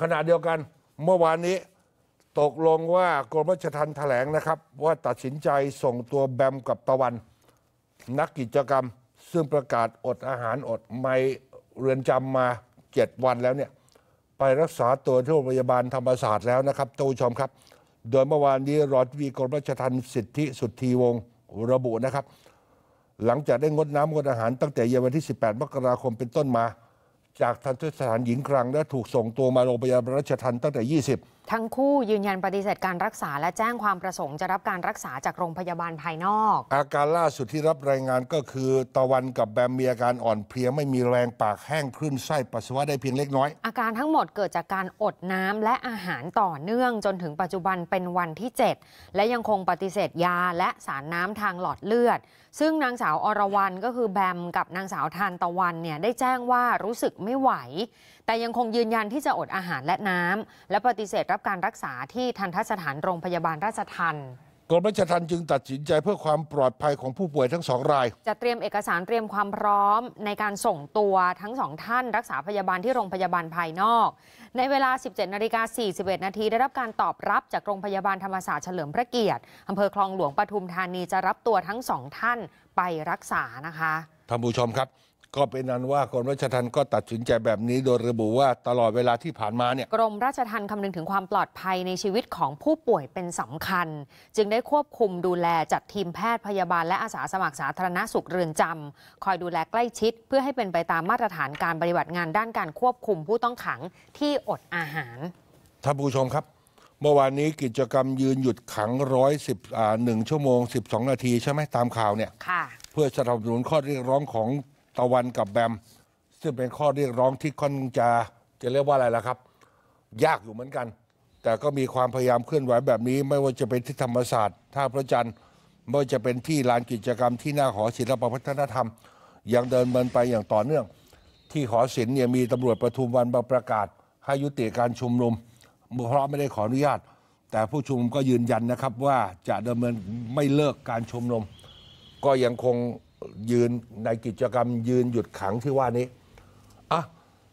ขณะเดียวกันเมื่อวานนี้ตกลงว่ากรมราชทัณฑ์แถลงนะครับว่าตัดสินใจส่งตัวแบมกับตะวันนักกิจกรรมซึ่งประกาศอดอาหารอดไม่เรือนจำมา7 วันแล้วเนี่ยไปรักษาตัวที่โรงพยาบาลธรรมศาสตร์แล้วนะครับท่านผู้ชมครับโดยเมื่อวานนี้รองอธิบดีกรมราชทัณฑ์สิทธิสุทธีวงศ์ระบุนะครับหลังจากได้งดน้ำงดอาหารตั้งแต่เย็นวันที่18 มกราคมเป็นต้นมาจากทันตแพทย์หญิงกลางและถูกส่งตัวมาโรงพยาบาลราชทัณฑ์ตั้งแต่20ทั้งคู่ยืนยันปฏิเสธการรักษาและแจ้งความประสงค์จะรับการรักษาจากโรงพยาบาลภายนอกอาการล่าสุดที่รับรายงานก็คือตะวันกับแบมมีอาการอ่อนเพลียไม่มีแรงปากแห้งคลื่นไส้ปัสสาวะได้เพียงเล็กน้อยอาการทั้งหมดเกิดจากการอดน้ำและอาหารต่อเนื่องจนถึงปัจจุบันเป็นวันที่7และยังคงปฏิเสธยาและสารน้ำทางหลอดเลือดซึ่งนางสาวอรวรรณก็คือแบมกับนางสาวทานตะวันเนี่ยได้แจ้งว่ารู้สึกไม่ไหวแต่ยังคงยืนยันที่จะอดอาหารและน้ำและปฏิเสธรับการรักษาที่ทันตสถานโรงพยาบาลราชทัณฑ์กรมราชทัณฑ์จึงตัดสินใจเพื่อความปลอดภัยของผู้ป่วยทั้ง2รายจะเตรียมเอกสารเตรียมความพร้อมในการส่งตัวทั้ง2ท่านรักษาพยาบาลที่โรงพยาบาลภายนอกในเวลา 17:41 น.ได้รับการตอบรับจากโรงพยาบาลธรรมศาสตร์เฉลิมพระเกียรติอำเภอคลองหลวงปทุมธานีจะรับตัวทั้ง2ท่านไปรักษานะคะท่านผู้ชมครับก็เป็นนั้นว่ากรมราชทัณฑ์ก็ตัดสินใจแบบนี้โดยระบุว่าตลอดเวลาที่ผ่านมาเนี่ยกรมราชทัณฑ์คำนึงถึงความปลอดภัยในชีวิตของผู้ป่วยเป็นสำคัญจึงได้ควบคุมดูแลจัดทีมแพทย์พยาบาลและอาสาสมัครสาธารณสุขเรือนจำคอยดูแลใกล้ชิดเพื่อให้เป็นไปตามมาตรฐานการปฏิบัติงานด้านการควบคุมผู้ต้องขังที่อดอาหารท่านผู้ชมครับเมื่อวานนี้กิจกรรมยืนหยุดขัง111 ชั่วโมง 12 นาทีใช่ไหมตามข่าวเนี่ยเพื่อสนับสนุนข้อเรียกร้องของตะวันกับแบมซึ่งเป็นข้อเรียกร้องที่ค่อนจะเรียกว่าอะไรล่ะครับยากอยู่เหมือนกันแต่ก็มีความพยายามเคลื่อนไหวแบบนี้ไม่ว่าจะเป็นที่ธรรมศาสตร์ท่าพระจันทร์ไม่ว่าจะเป็นที่ลานกิจกรรมที่หน้าหอศิลปวัฒนธรรมยังเดินเมินไปอย่างต่อเนื่องที่หอศิลป์เนี่ยมีตำรวจปทุมวันประกาศให้ยุติการชุมนุมเพราะไม่ได้ขออนุญาตแต่ผู้ชุมนุมก็ยืนยันนะครับว่าจะดำเนินไม่เลิกการชุมนุมก็ยังคงยืนในกิจกรรมยืนหยุดขังที่ว่านี้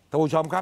ท่านผู้ชมครับ